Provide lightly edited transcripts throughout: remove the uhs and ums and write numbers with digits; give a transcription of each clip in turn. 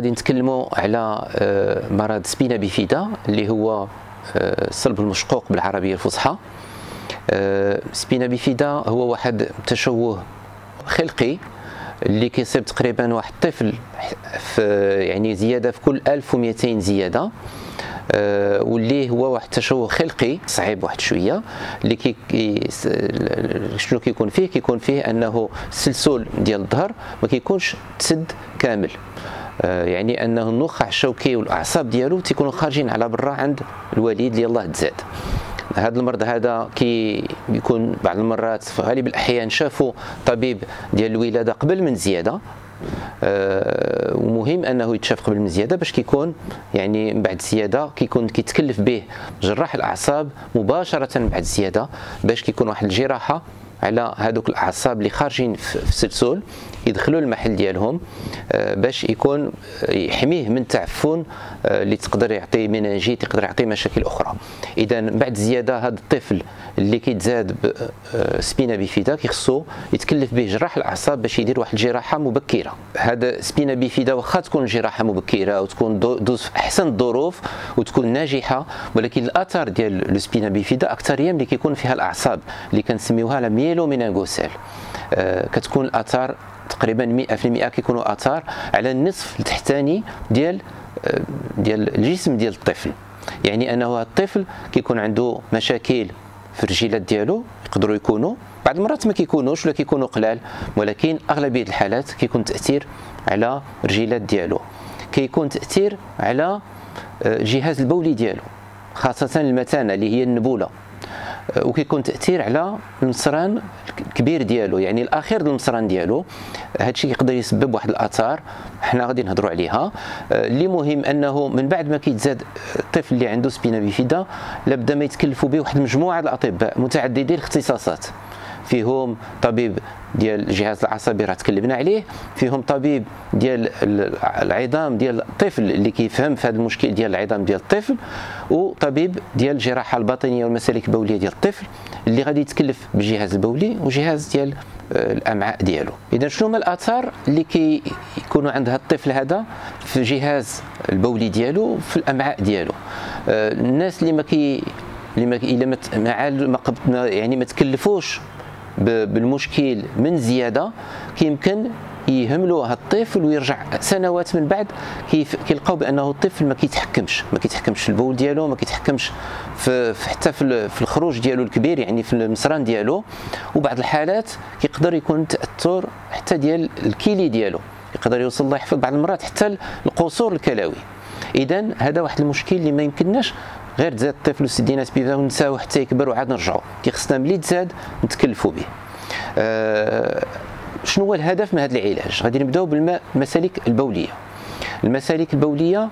غادي نتكلموا على مرض سبينا بيفيدا اللي هو الصلب المشقوق بالعربيه الفصحى. سبينا بيفيدا هو واحد تشوه خلقي اللي كيصيب تقريبا واحد الطفل يعني زياده في كل 1200 زياده، واللي هو واحد التشوه خلقي صعيب واحد شويه اللي شنو كيكون فيه؟ كيكون فيه انه السلسول ديال الظهر ما كيكونش تسد كامل، يعني انه النخاع الشوكي والاعصاب ديالو تيكونوا خارجين على برا عند الوالد اللي الله تزاد. هذا المرض هذا بيكون بعض المرات في غالب الاحيان شافوا طبيب ديال الولاده قبل من زياده، ومهم انه يتشاف قبل من زياده باش كيكون يعني من بعد زياده كيكون كيتكلف به جراح الاعصاب مباشره من بعد زياده باش كيكون واحد الجراحه على هذوك الاعصاب اللي خارجين في السلسول يدخلوا المحل ديالهم باش يكون يحميه من التعفن اللي تقدر يعطي مناجيت، يقدر يعطي مشاكل اخرى. اذا بعد زياده هذا الطفل اللي كيتزاد سبينا بيفيدا كيخصو يتكلف به جراح الاعصاب باش يدير واحد الجراحه مبكره. هذا سبينا بيفيدا واخا تكون الجراحه مبكره وتكون دوز في احسن الظروف وتكون ناجحه، ولكن الاثار ديال السبينا بيفيدا اكثريه ملي كيكون فيها الاعصاب اللي كنسميوها ميلومينانغوسيل. كتكون الاثار تقريبا 100% كيكونوا اثار على النصف التحتاني ديال الجسم ديال الطفل، يعني انه الطفل كيكون عنده مشاكل في الرجيلات ديالو، يقدروا يكونوا بعض المرات ما كيكونوش ولا كيكونوا قلال، ولكن اغلبيه الحالات كيكون تاثير على الرجيلات ديالو، كيكون تاثير على الجهاز البولي ديالو خاصه المثانه اللي هي النبوله، وكيكون تاثير على المصران الكبير ديالو يعني الاخير ديال المصران ديالو. هادشي يقدر يسبب واحد الاثار حنا غادي نهضروا عليها. اللي مهم انه من بعد ما كيتزاد الطفل اللي عنده سبينا بيفيدا لابد ما يتكلفوا به واحد مجموعه الاطباء متعددي الاختصاصات، فيهم طبيب ديال الجهاز العصبي راه تكلمنا عليه، فيهم طبيب ديال العظام ديال الطفل اللي كيفهم في هذا المشكل ديال العظام ديال الطفل، وطبيب ديال الجراحه الباطنيه والمسالك البوليه ديال الطفل اللي غادي يتكلف بالجهاز البولي وجهاز ديال الامعاء ديالو. اذا شنو هما الاثار اللي كيكونوا عند هذا الطفل هذا في الجهاز البولي ديالو في الامعاء ديالو؟ الناس اللي ما تكلفوش بالمشكل من زياده كيمكن يهملوا هذا الطفل ويرجع سنوات من بعد كيلقاو بانه الطفل ما كيتحكمش في البول ديالو، ما كيتحكمش حتى في الخروج ديالو الكبير يعني في المصران ديالو، وبعض الحالات كيقدر يكون تاثر حتى ديال الكيلي ديالو، يقدر يوصل الله يحفظ بعض المرات حتى القصور الكلوي. اذا هذا واحد المشكل اللي ما يمكنناش غير تزاد الطفل وسدينا سبينا ونساو حتى يكبر وعاد نرجعوا، كيخصنا ملي تزاد نتكلفوا به. شنو هو الهدف من هذا العلاج؟ غادي نبداو بالمسالك البوليه. المسالك البوليه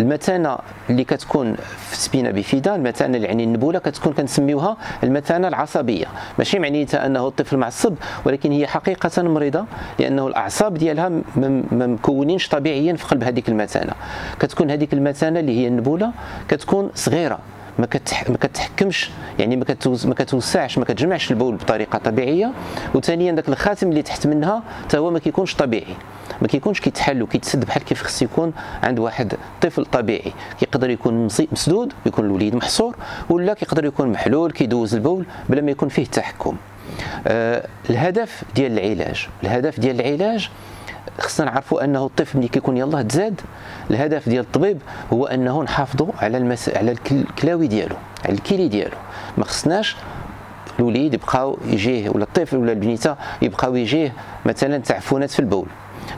المثانه اللي كتكون في سبينا بيفيدا، المثانه اللي يعني النبوله كتكون كنسميوها المثانه العصبيه، ماشي معنيتها انه الطفل معصب، ولكن هي حقيقه مريضه لانه الاعصاب ديالها ما مكونينش طبيعيا في قلب هذيك المثانه. كتكون هذيك المثانه اللي هي النبوله كتكون صغيره، ما كتحكمش يعني ما كتوسعش، ما كتجمعش البول بطريقه طبيعيه، وثانيا داك الخاتم اللي تحت منها حتى هو ما كيكونش طبيعي، ما كيكونش كيتحل وكيتسد بحال كيف خص يكون عند واحد طفل طبيعي. كيقدر يكون مسدود، يكون الوليد محصور، ولا كيقدر يكون محلول كيدوز البول بلا ما يكون فيه تحكم. الهدف ديال العلاج، خصنا نعرفوا انه الطفل ملي كيكون يلاه تزاد الهدف ديال الطبيب هو انه نحافظوا على الكلاوي ديالو، على الكيلي ديالو. ما خصناش الوليد يبقاو يجيه ولا الطفل ولا البنيته يبقاو يجيه مثلا تعفنات في البول،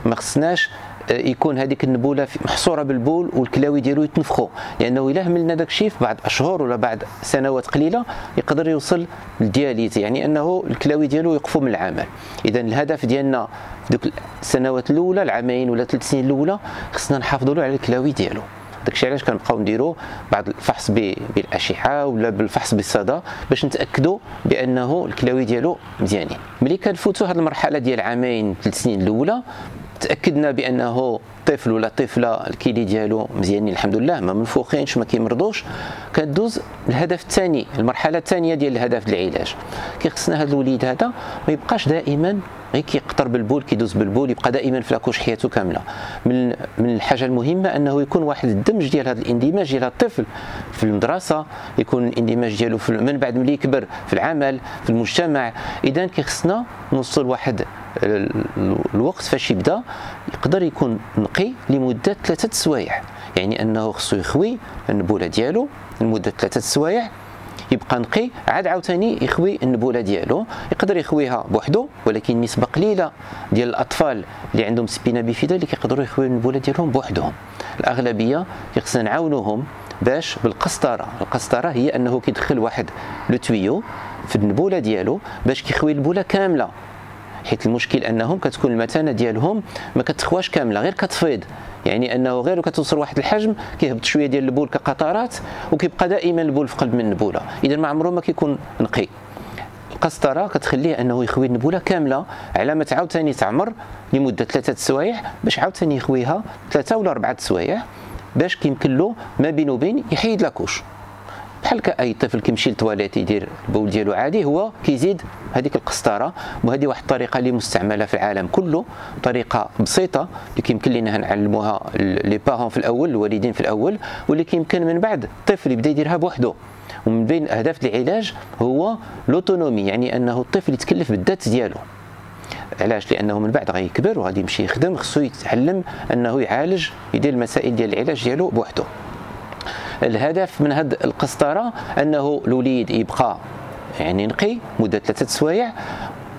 ما خصناش يكون هذيك النبوله محصوره بالبول والكلاوي ديالو يتنفخوا، لانه الا هملنا داك الشيء في بعض اشهر ولا بعد سنوات قليله يقدر يوصل للدياليز، يعني انه الكلاوي ديالو يقفوا من العمل. اذا الهدف ديالنا في دوك السنوات الاولى، العامين ولا 3 سنين الاولى، خصنا نحافظوا له على الكلاوي ديالو. داكشي علاش كنبقاو نديروا بعض الفحص بالاشعه ولا بالفحص بالصدى باش نتاكدوا بانه الكلاوي ديالو مزيانين. ملي كنفوتوا هذه المرحله ديال عامين 3 سنين الاولى تاكدنا بانه طفل ولا طفله الكيلي ديالو مزيانين الحمد لله، ما منفوخينش، ما كيمرضوش، كدوز الهدف الثاني، المرحله الثانيه ديال الهدف العلاج. كيخصنا هذا الوليد هذا ما يبقاش دائما غير كيقترب البول كيدوز بالبول يبقى دائما في لاكوش حياته كامله. من الحاجه المهمه انه يكون واحد الدمج ديال هذا الاندماج ديال الطفل في المدرسه، يكون الاندماج ديالو من بعد ملي يكبر في العمل في المجتمع. اذا كيخصنا نوصل واحد الوقت فاش يبدا يقدر يكون نقي لمده 3 سوايع، يعني انه خصو يخوي النبوله ديالو لمده 3 سوايع يبقى نقي، عاد عاوتاني يخوي النبوله ديالو. يقدر يخويها بوحدو، ولكن نسبه قليله ديال الاطفال اللي عندهم سبينا بيفيدا اللي كيقدروا يخويو النبوله ديالهم بوحدهم. الاغلبيه خصنا نعاونوهم باش بالقسطره. القسطره هي انه كيدخل واحد لو تويو في النبوله ديالو باش كيخوي النبوله كامله، حيت المشكل انهم كتكون المثانه ديالهم ما كتخواش كامله غير كتفيض، يعني انه غير كتوصل واحد الحجم كيهبط شويه ديال البول كقطرات وكيبقى دائما البول في قلب من النبوله، اذا ما عمره ما كيكون نقي. القسطره كتخليه انه يخوي النبوله كامله على ما تعاوتاني تعمر لمده 3 سوايع باش عاوتاني يخويها 3 ولا 4 سوايع باش كيمكن له ما بين وبين يحيد لاكوش. بحال كأي طفل كيمشي للتواليت يدير البول ديالو عادي، هو كيزيد هذيك القسطره. وهذه واحد الطريقه اللي مستعمله في العالم كله، طريقه بسيطه اللي كيمكن لينا نعلموها لي بارون في الاول، الوالدين في الاول، واللي كيمكن من بعد الطفل يبدا يديرها بوحده. ومن بين اهداف العلاج هو لوتونومي، يعني انه الطفل يتكلف بالذات ديالو. علاش؟ لانه من بعد غيكبر وغادي يمشي يخدم، خصو يتعلم انه يعالج يدير المسائل ديال العلاج ديالو بوحده. الهدف من هذه القسطره انه الوليد يبقى يعني نقي مده 3 سوايع،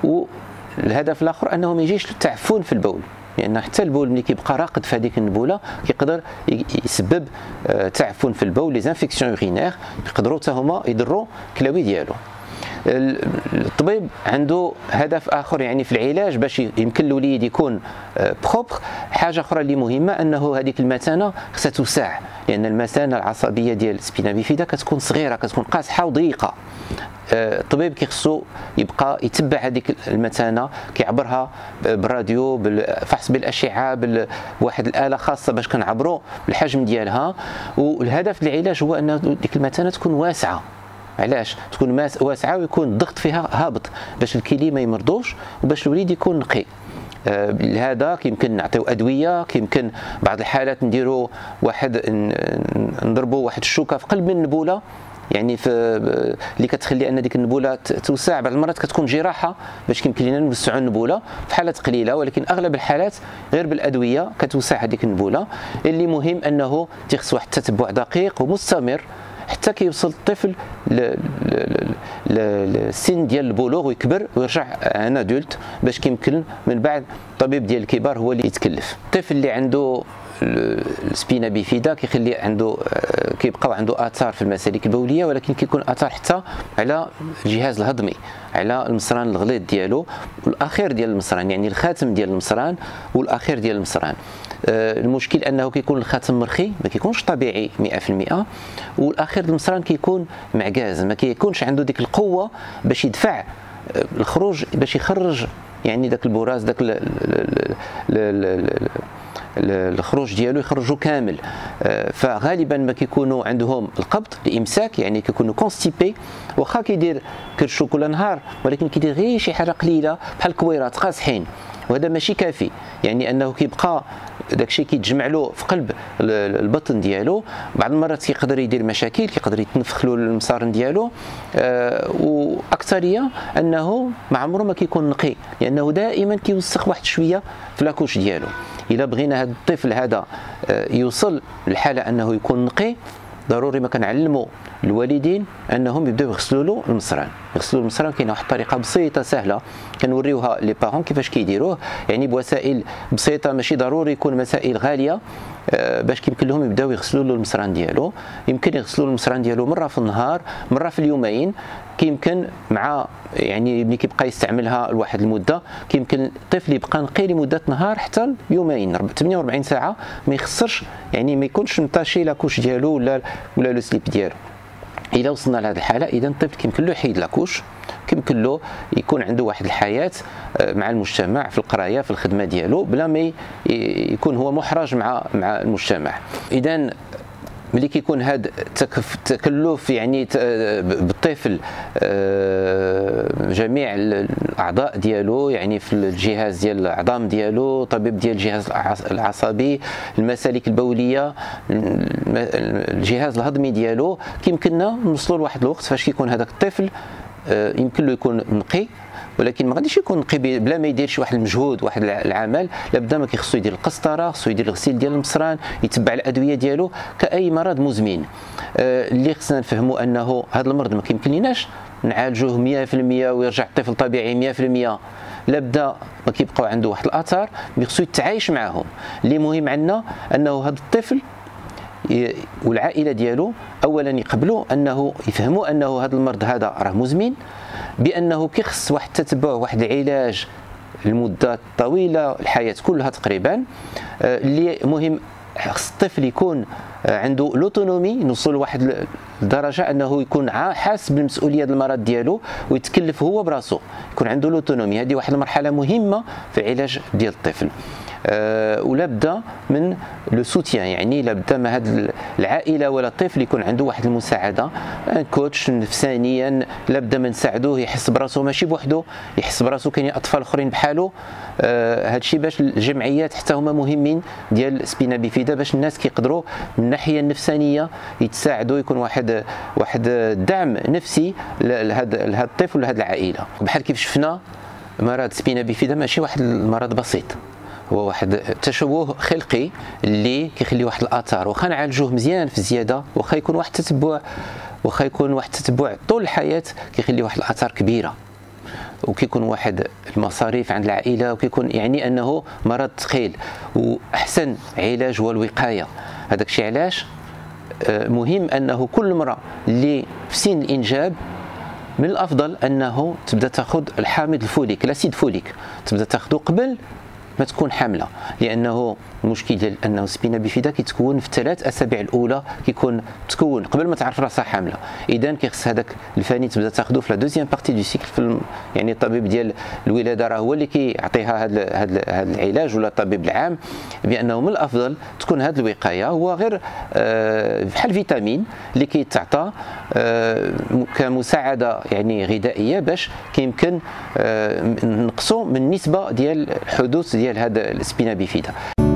والهدف الاخر انه ما يجيش التعفن في البول، لان يعني حتى البول ملي كيبقى راقد في هذيك النبوله كيقدر يسبب تعفن في البول، لي زانفيكسيون يورينير يقدروا حتى هما يضروا الكلاوي ديالو. الطبيب عنده هدف اخر يعني في العلاج باش يمكن الوليد يكون بروبر. حاجه اخرى اللي مهمه انه هذيك المثانه خصها توسع، لان المثانه العصبيه ديال سبينا بيفيدا كتكون صغيره، كتكون قاصحه وضيقه. الطبيب كيخصو يبقى يتبع هذيك المثانه، كيعبرها بالراديو، بالفحص بالاشعه، بواحد الاله خاصه باش كنعبروا الحجم ديالها. والهدف العلاج هو ان ديك المثانه تكون واسعه. علاش تكون واسعه؟ ويكون الضغط فيها هابط باش الكلي ما يمرضوش وباش الوليد يكون نقي. لهذا كيمكن نعطيو ادويه، كيمكن بعض الحالات نديرو واحد نضربوا واحد الشوكه في قلب النبوله، يعني في اللي كتخلي ان ديك النبوله توسع. بعض المرات كتكون جراحه باش كيمكن لنا نوسعوا النبوله في حالات قليله، ولكن اغلب الحالات غير بالادويه كتوسع هذيك النبوله. اللي مهم انه تيخص واحد التتبع دقيق ومستمر حتى كيوصل الطفل للسن ديال البلوغ ويكبر ويرجع ان ادولت باش كيمكن من بعد الطبيب ديال الكبار هو اللي يتكلف. الطفل اللي عنده السبينا بيفيدا كيخلي عنده كيبقاو عنده اثار في المسالك البوليه، ولكن كيكون اثار حتى على الجهاز الهضمي، على المصران الغليظ ديالو والاخير ديال المصران، يعني الخاتم ديال المصران والاخير ديال المصران. المشكل انه كيكون الخاتم مرخي، ما كيكونش طبيعي 100%، والاخير ديال المصران كيكون معكاز، ما كيكونش عنده ديك القوه باش يدفع الخروج، باش يخرج يعني داك البراز داك الخروج ديالو يخرجوا كامل. فغالبا ما كيكونوا عندهم القبض الامساك، يعني كيكونوا كونستيبي، واخا كيدير كرشو كل نهار ولكن كيدير غير شي حاجه قليله بحال كويرات قاصحين، وهذا ماشي كافي، يعني انه كيبقى داكشي كيتجمع له في قلب البطن ديالو. بعض المرات كيقدر يدير مشاكل، كيقدر يتنفخ له المصارن ديالو. واكثريه انه ما عمره ما كيكون نقي، لانه دائما كيوسخ واحد شويه في لاكوش ديالو. الا بغينا هذا الطفل هذا يوصل للحاله انه يكون نقي، ضروري ما كنعلموا الوالدين انهم يبداو يغسلوا له المصران. يغسلوا المصران كاينه واحد الطريقه بسيطه سهله كنوريوها لي بارون كيفاش كيديروه، يعني بوسائل بسيطه، ماشي ضروري يكون مسائل غاليه باش كيمكن لهم يبداو يغسلوا له المصران ديالو. يمكن يغسلوا المصران ديالو مره في النهار، مره في اليومين، كيمكن مع يعني ملي كيبقى يستعملها لواحد المده كيمكن الطفل يبقى نقي لمده نهار حتى يومين 48 ساعه، ما يخسرش يعني ما يكونش مطاشي لاكوش ديالو ولا لو سليب ديالو. إلا وصلنا لهذه الحالة إذا الطفل كيمكن له يحيد لاكوش، كيمكن له يكون عنده واحد الحياة مع المجتمع في القراية في الخدمة ديالو بلا ما يكون هو محرج مع المجتمع. إذا ملي كيكون هذا التكلف يعني بالطفل جميع الاعضاء ديالو، يعني في الجهاز ديال العظام ديالو، طبيب ديال الجهاز العصبي، المسالك البوليه، الجهاز الهضمي ديالو، كيمكننا نوصلوا لواحد الوقت فاش كيكون هذاك الطفل يمكن له يكون نقي، ولكن ما غاديش يكون نقي بلا ما يديرش واحد المجهود، واحد العمل. لابدا ما كيخصو يدير القسطره، خصو يدير الغسيل ديال المصران، يتبع الادويه ديالو كاي مرض مزمن. اللي خصنا نفهموا انه هذا المرض ما كيمكنليناش نعالجوه 100% ويرجع الطفل طبيعي 100%. لابدا ما كيبقاو عنده واحد الاثار اللي خصو يتعايش معاهم. اللي مهم عندنا انه هذا الطفل والعائله ديالو اولا يقبلوا انه يفهموا انه هذا المرض هذا راه مزمن، بانه كيخص واحد التتبع، واحد العلاج لمده طويله الحياه كلها تقريبا. اللي مهم خص الطفل يكون عنده لوتونومي، نوصل لواحد الدرجه انه يكون حاس بالمسؤوليه ديال المرض ديالو ويتكلف هو براسو، يكون عنده لوتونومي. هذه واحد المرحله مهمه في العلاج ديال الطفل. ولا بدا من لو سوتيان، يعني لا بدا ما هاد العائله ولا الطفل يكون عنده واحد المساعده، كوتش نفسانيا، لا بدا ما نساعدوه يحس براسو ماشي بوحدو، يحس براسو كاين اطفال اخرين بحالو. هادشي باش الجمعيات حتى هما مهمين ديال سبينا بيفيدا، باش الناس كيقدروا من الناحيه النفسانيه يتساعدوا، يكون واحد الدعم نفسي لهذا الطفل ولهذ العائله. بحال كيف شفنا مرض سبينا بيفيدا ماشي واحد المرض بسيط، هو واحد تشوه خلقي اللي كيخلي واحد الاثار، واخا نعالجوه مزيان في الزياده، واخا يكون واحد التتبع، واخا يكون واحد التتبع طول الحياه، كيخلي واحد الاثار كبيره، وكيكون واحد المصاريف عند العائله، وكيكون يعني انه مرض ثقيل. واحسن علاج هو الوقايه. هذاك الشيء علاش مهم انه كل مره اللي في سن الانجاب من الافضل انه تبدا تاخذ الحامض الفوليك، الاسيد الفوليك، تبدا تاخذه قبل ما تكون حامله. لانه المشكل ديال انه سبينا بيفيدا كيتكون في ال3 أسابيع الاولى، كيكون تكون قبل ما تعرف راسها حامله. اذا كيخص هذاك الفاني تبدا تاخذه في لا دوزيام بارتي دو سيكل، يعني الطبيب ديال الولاده راه هو اللي كيعطيها هذا العلاج، ولا الطبيب العام، بانه من الافضل تكون هذه الوقايه. هو غير بحال فيتامين اللي كيتعطى كمساعده يعني غذائيه، باش كيمكن نقصوا من النسبه ديال الحدوث ديال هذا سبينا بيفيدا.